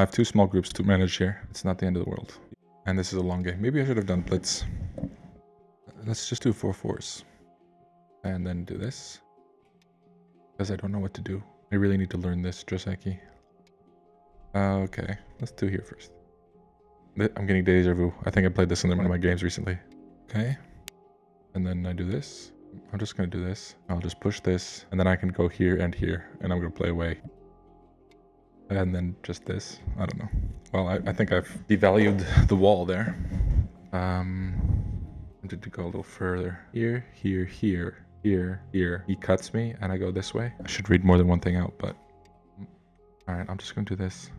I have two small groups to manage here. It's not the end of the world. And this is a long game. Maybe I should have done blitz. Let's just do 4-4s. And then do this. Because I don't know what to do. I really need to learn this, Joseki. Okay, let's do here first. I'm getting deja vu. I think I played this in one of my games recently. Okay. And then I do this. I'm just going to do this. I'll just push this. And then I can go here. And I'm going to play away. And then just this. I don't know. Well, I think I've devalued the wall there. I need to go a little further. Here. He cuts me and I go this way. I should read more than one thing out, but... Alright, I'm just going to do this.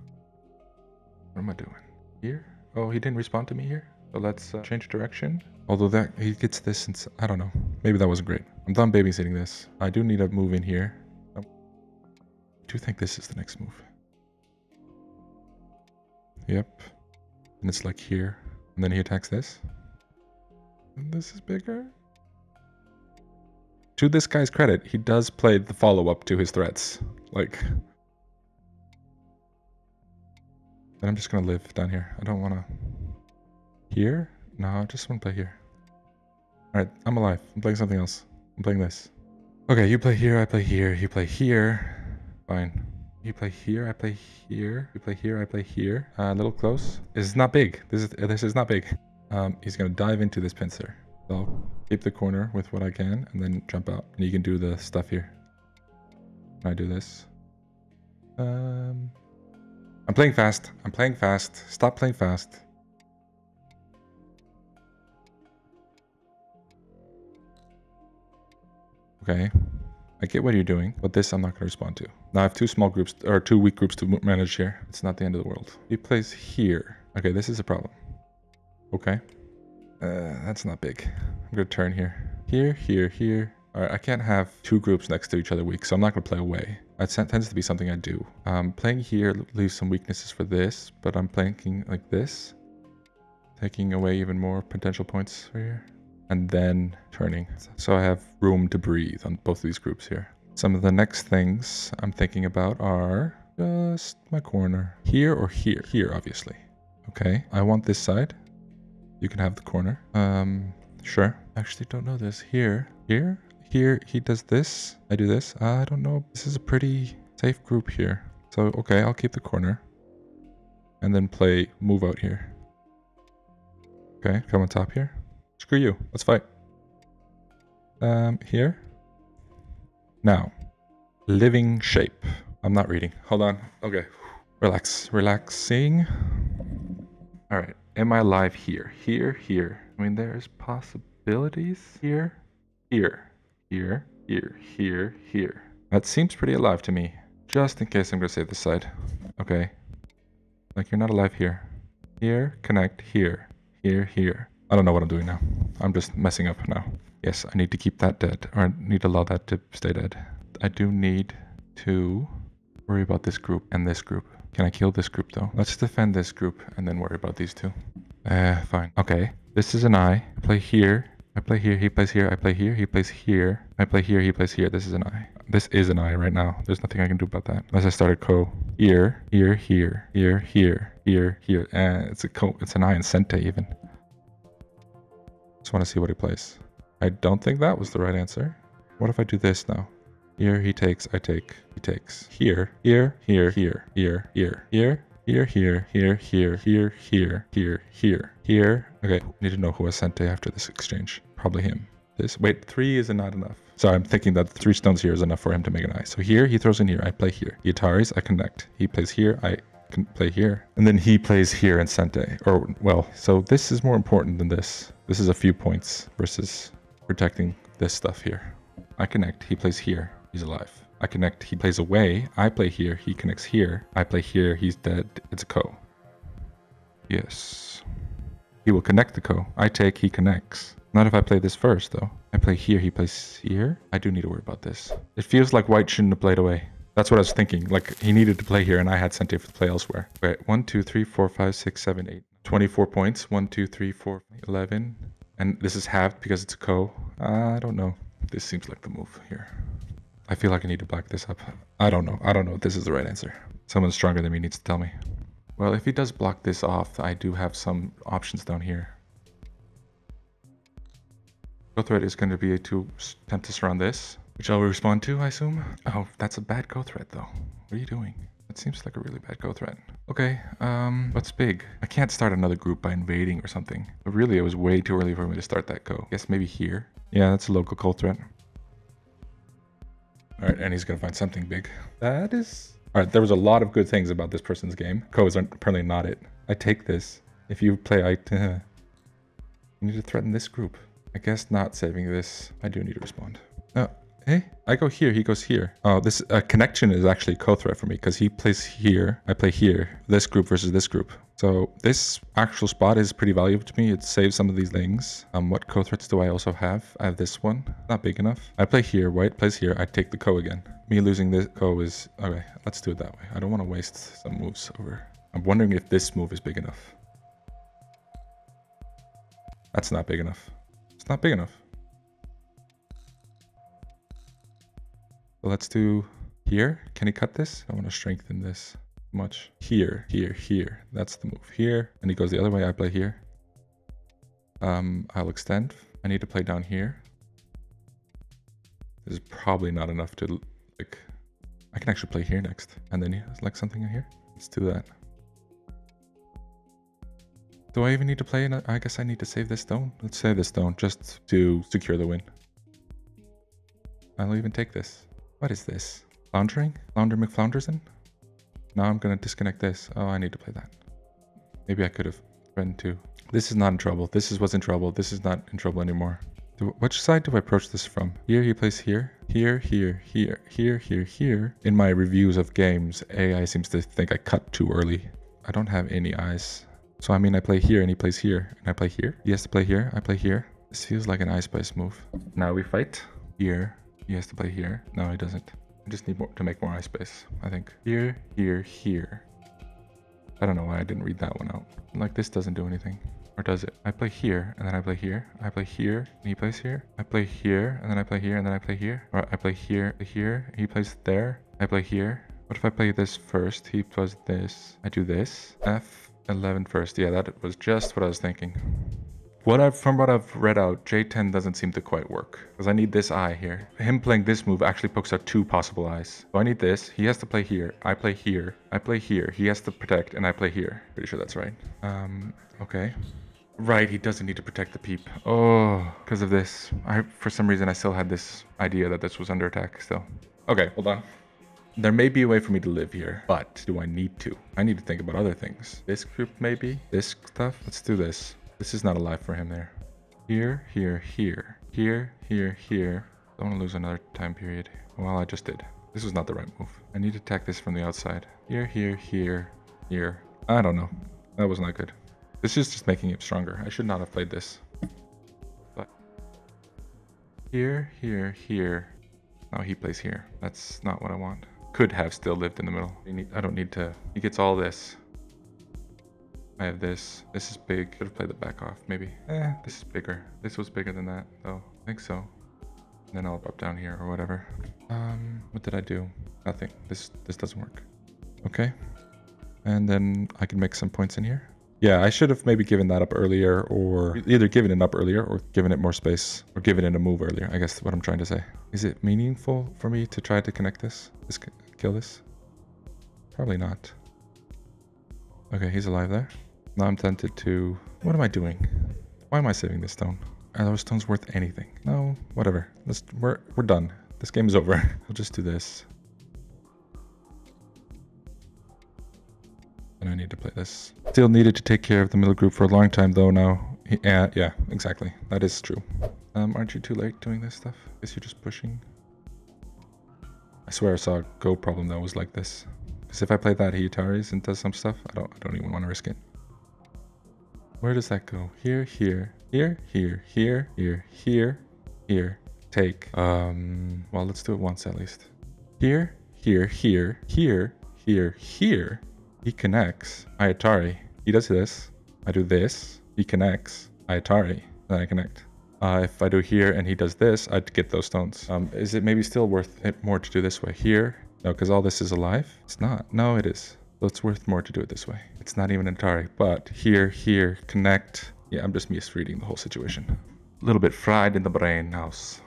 What am I doing? Here? Oh, he didn't respond to me here. So let's change direction. Although that he gets this and I don't know. Maybe that wasn't great. I'm done babysitting this. I do need to move in here. I do think this is the next move. Yep. And it's like here. And then he attacks this. And this is bigger. To this guy's credit, he does play the follow-up to his threats. Like... Then I'm just going to live down here. I don't want to... Here? No, I just want to play here. Alright, I'm alive. I'm playing something else. I'm playing this. Okay, you play here, I play here, you play here. Fine. You play here, I play here. You play here, I play here. A little close. This is not big. This is not big. He's going to dive into this pincer. So I'll keep the corner with what I can and then jump out. And you can do the stuff here. I do this. I'm playing fast. I'm playing fast. Stop playing fast. Okay. I get what you're doing, but this I'm not going to respond to. Now I have two small groups, or two weak groups to manage here. It's not the end of the world. He plays here. Okay, this is a problem. Okay. That's not big. I'm going to turn here. Here. Alright, I can't have two groups next to each other weak, so I'm not going to play away. That tends to be something I do. Playing here leaves some weaknesses for this, but I'm playing like this. Taking away even more potential points for here. And then turning. So I have room to breathe on both of these groups here. Some of the next things I'm thinking about are just my corner. Here or here? Here, obviously. Okay, I want this side. You can have the corner. Sure. Actually, don't know this. Here? Here, he does this. I do this. I don't know. This is a pretty safe group here. So, okay, I'll keep the corner. And then play move out here. Okay, come on top here. Screw you. Let's fight. Here. Now. Living shape. I'm not reading. Hold on. Okay. Relaxing. All right. Am I alive here? Here. I mean, there's possibilities here. That seems pretty alive to me. Just in case I'm gonna save this side. Okay. Like, you're not alive here. Here, connect, here. I don't know what I'm doing now. I'm just messing up now. Yes, I need to keep that dead. Or I need to allow that to stay dead. I do need to worry about this group and this group. Can I kill this group though? Let's defend this group and then worry about these two. Fine. Okay. This is an eye. I play here. I play here, he plays here, I play here, he plays here. I play here, he plays here. This is an eye. This is an eye right now. There's nothing I can do about that. Unless I start a ko. Here. It's a ko. It's an eye and sente even. Just want to see what he plays. I don't think that was the right answer. What if I do this now? Here, he takes, I take, he takes. Here. Okay, need to know who I sent to after this exchange. Probably him. This, wait, three is not enough. Sorry, I'm thinking that three stones here is enough for him to make an eye. So here, he throws in here, I play here. He ataris, I connect. He plays here, I can play here. And then he plays here in sente. Or, well, so this is more important than this. This is a few points versus protecting this stuff here. I connect, he plays here, he's alive. I connect, he plays away, I play here, he connects here, I play here, he's dead, it's a ko. Yes. He will connect the ko. I take, he connects. Not if I play this first, though. I play here, he plays here. I do need to worry about this. It feels like white shouldn't have played away. That's what I was thinking, like he needed to play here and I had sent it to play elsewhere. Wait, 1, 2, 3, 4, 5, 6, 7, 8. 24 points, 1, 2, 3, 4, 11. And this is halved because it's a ko. I don't know. This seems like the move here. I feel like I need to black this up. I don't know. This is the right answer. Someone stronger than me needs to tell me. Well, if he does block this off, I do have some options down here. Go threat is going to be to attempt to surround this, which I'll respond to, I assume. Oh, that's a bad go threat, though. What are you doing? That seems like a really bad go threat. Okay, what's big? I can't start another group by invading or something. But really, it was way too early for me to start that go. I guess maybe here. Yeah, that's a local go threat. All right, and he's going to find something big. That is... All right, there was a lot of good things about this person's game. Go is apparently not it. I take this. If you play, you need to threaten this group. I guess not saving this. I do need to respond. Oh, hey, I go here, he goes here. Oh, this connection is actually co threat for me because he plays here, I play here. This group versus this group. So this actual spot is pretty valuable to me. It saves some of these things. What co threats do I also have? I have this one, not big enough. I play here, white plays here. I take the co again. Me losing this go is, okay, let's do it that way. I don't want to waste some moves over. I'm wondering if this move is big enough. That's not big enough. It's not big enough. So let's do here. Can he cut this? I want to strengthen this much. Here, here, here. That's the move here. And he goes the other way. I play here. I'll extend. I need to play down here. This is probably not enough to... I can actually play here next, and then like something in here. Let's do that. Do I even need to play? I guess I need to save this stone. Let's save this stone just to secure the win. I'll even take this. What is this? Floundering? Flounder McFlounderson? Now I'm gonna disconnect this. Oh, I need to play that. Maybe I could have threatened too. This is not in trouble. This is what's in trouble. This is not in trouble anymore. Which side do I approach this from? Here he plays here, here, here, here, here, here, here. In my reviews of games, AI seems to think I cut too early. I don't have any eyes. So I mean I play here and he plays here and I play here. He has to play here, I play here. This feels like an eye spice move. Now we fight. Here, he has to play here. No, he doesn't. I just need more to make more eye space, I think. Here, here, here. I don't know why I didn't read that one out. Like this doesn't do anything. Or does it? I play here, and then I play here. I play here, and he plays here. I play here, and then I play here, and then I play here. Or I play here, here, he plays there. I play here. What if I play this first? He plays this. I do this. F11 first. Yeah, that was just what I was thinking. From what I've read out, J10 doesn't seem to quite work. Because I need this eye here. Him playing this move actually pokes out two possible eyes. So I need this. He has to play here. I play here. I play here. He has to protect, and I play here. Pretty sure that's right. Okay. Right, he doesn't need to protect the peep. Oh, because of this. For some reason, I still had this idea that this was under attack still. Okay, hold on. There may be a way for me to live here, but do I need to? I need to think about other things. This group maybe? This stuff? Let's do this. This is not alive for him there. Here, here, here. Here, here, here. Don't want to lose another time period. Well, I just did. This was not the right move. I need to attack this from the outside. Here, here, here, here. I don't know. That was not good. This is just making it stronger. I should not have played this. But here, here, here. Now he plays here. That's not what I want. Could have still lived in the middle. I don't need to. He gets all this. I have this. This is big. Should have played the back off, maybe. This is bigger. This was bigger than that, though. I think so. And then I'll drop down here or whatever. What did I do? Nothing. This doesn't work. Okay. And then I can make some points in here. Yeah, I should have maybe given that up earlier, or either given it up earlier or given it more space or given it a move earlier, I guess what I'm trying to say. Is it meaningful for me to try to connect this? Just kill this? Probably not. Okay, he's alive there. Now I'm tempted to... What am I doing? Why am I saving this stone? Are those stones worth anything? No, whatever. We're done. This game is over. We'll just do this. And I need to play this. Still needed to take care of the middle group for a long time though now. Yeah, exactly. That is true. Aren't you too late doing this stuff? I guess you're just pushing. I swear I saw a Go problem that was like this. Because if I play that, he Ataris and does some stuff, I don't even want to risk it. Where does that go? Here, here, here, here, here, here, here, here. Take. Well, let's do it once at least. Here, here, here, here, here, here. He connects. I Atari. He does this. I do this. He connects. I Atari. Then I connect. If I do here and he does this, I'd get those stones. Is it maybe still worth it more to do this way? Here. No, because all this is alive? It's not. No, it is. So it's worth more to do it this way. It's not even Atari, but here, connect. Yeah, I'm just misreading the whole situation. A little bit fried in the brain house.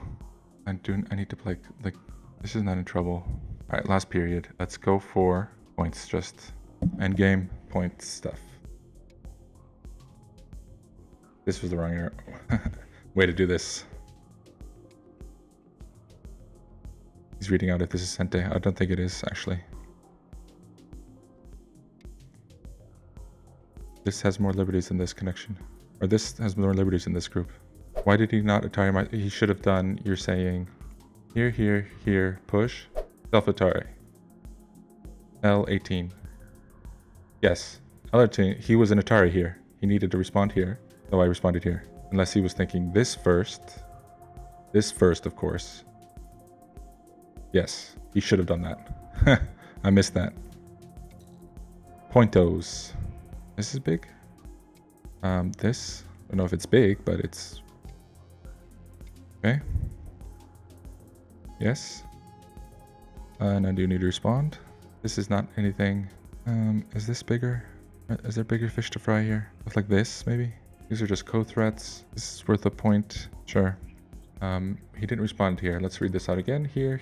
I need to play, like, this is not in trouble. All right, last period. Let's go for points, just end game, point stuff. This was the wrong error. Way to do this. He's reading out if this is Sente. I don't think it is, actually. This has more liberties in this connection. Or this has more liberties in this group. Why did he not Atari my... He should have done, you're saying, here, push, self Atari. L18. Yes, L18, he was an Atari here. He needed to respond here, so I responded here. Unless he was thinking this first, of course. Yes, he should have done that. I missed that. Pointos. This is big. This, I don't know if it's big, but it's okay. Yes. And I do need to respond. This is not anything. Is this bigger? Is there bigger fish to fry here? Stuff like this, maybe? These are just co-threats. This is worth a point. Sure. He didn't respond here. Let's read this out again. Here.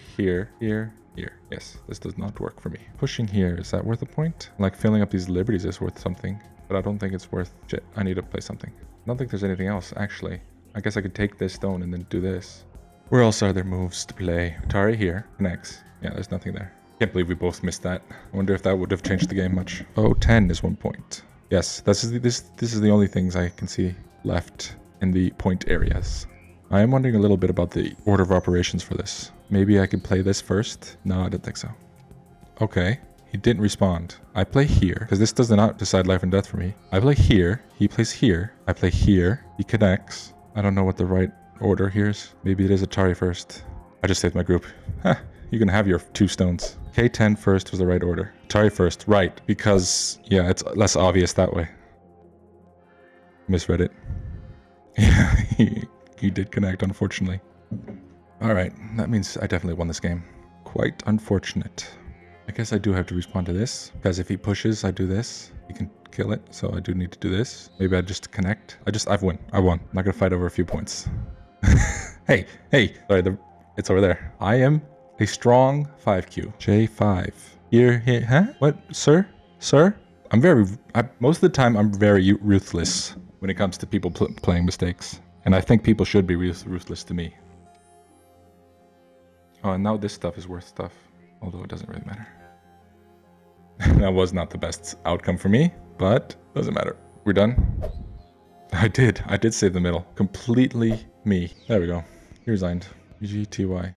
Yes, this does not work for me. Pushing here, is that worth a point? Like, filling up these liberties is worth something, but I don't think it's worth shit. I need to play something. I don't think there's anything else, actually. I guess I could take this stone and then do this. Where else are there moves to play? Atari here, connects. Yeah, there's nothing there. Can't believe we both missed that. I wonder if that would have changed the game much. Oh, 10 is 1 point. Yes, this is the only things I can see left in the point areas. I am wondering a little bit about the order of operations for this. Maybe I could play this first? No, I don't think so. Okay, he didn't respond. I play here, because this does not decide life and death for me. I play here, he plays here, I play here, he connects. I don't know what the right order here is. Maybe it is Atari first. I just saved my group. Huh, you can have your 2 stones. K10 first was the right order. Atari first, right, because, yeah, it's less obvious that way. Misread it. Yeah, he did connect, unfortunately. All right, that means I definitely won this game. Quite unfortunate. I guess I do have to respond to this, because if he pushes, I do this. He can kill it, so I do need to do this. Maybe I just connect. I won. I'm not gonna fight over a few points. hey, sorry, it's over there. I am a strong 5Q. J5. Here, huh? What, sir? Most of the time, I'm very ruthless when it comes to people playing mistakes. And I think people should be ruthless to me. Oh, and now this stuff is worth stuff, although it doesn't really matter. That was not the best outcome for me, but doesn't matter. We're done. I did save the middle. Completely me. There we go. He resigned. GTY.